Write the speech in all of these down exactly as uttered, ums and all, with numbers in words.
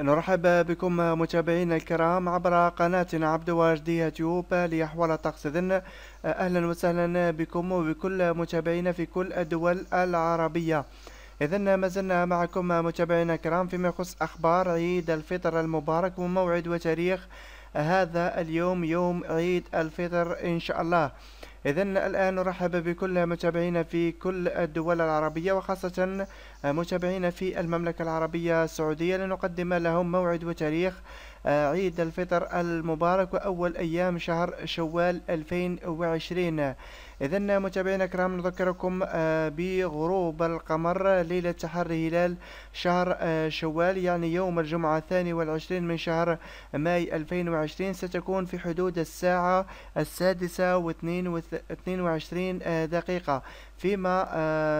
نرحب بكم متابعينا الكرام عبر قناتنا عبد واجد يوتيوب لأحوال الطقس. إذن أهلا وسهلا بكم وبكل متابعينا في كل الدول العربية. إذن ما زلنا معكم متابعينا الكرام فيما يخص أخبار عيد الفطر المبارك وموعد وتاريخ هذا اليوم يوم عيد الفطر إن شاء الله. إذن الآن نرحب بكل متابعينا في كل الدول العربية وخاصة متابعينا في المملكة العربية السعودية لنقدم لهم موعد وتاريخ عيد الفطر المبارك وأول أيام شهر شوال ألفين وعشرين. إذن متابعينا الكرام نذكركم بغروب القمر ليلة تحري هلال شهر شوال يعني يوم الجمعة الثاني والعشرين من شهر ماي ألفين وعشرين، ستكون في حدود الساعة السادسة واثنين وعشرين دقيقة، فيما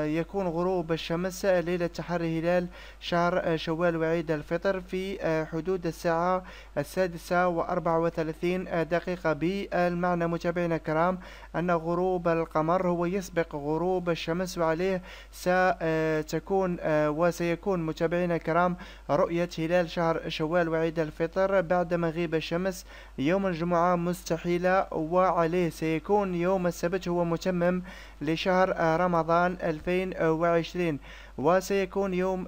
يكون غروب الشمس ليلة تحري هلال شهر شوال وعيد الفطر في حدود الساعة السادسة وأربعة وثلاثين دقيقة. بالمعنى متابعينا الكرام أن غروب القمر هو يسبق غروب الشمس، وعليه ستكون وسيكون متابعينا الكرام رؤية هلال شهر شوال وعيد الفطر بعد مغيب الشمس يوم الجمعة مستحيلة، وعليه سيكون يوم السبت هو متمم لشهر رمضان ألفين وعشرين، وسيكون يوم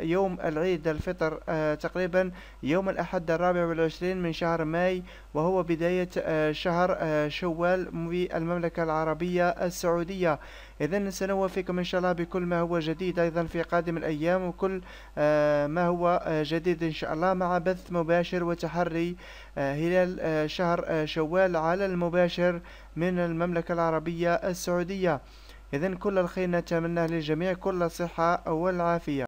يوم العيد الفطر تقريبا يوم الأحد الرابع والعشرين من شهر ماي، وهو بداية شهر شوال في المملكة العربية السعودية. إذن سنوافيكم إن شاء الله بكل ما هو جديد أيضا في قادم الأيام وكل ما هو جديد إن شاء الله مع بث مباشر وتحري هلال شهر شوال على المباشر من المملكة العربية السعودية. إذن كل الخير نتمناه للجميع، كل الصحة والعافية.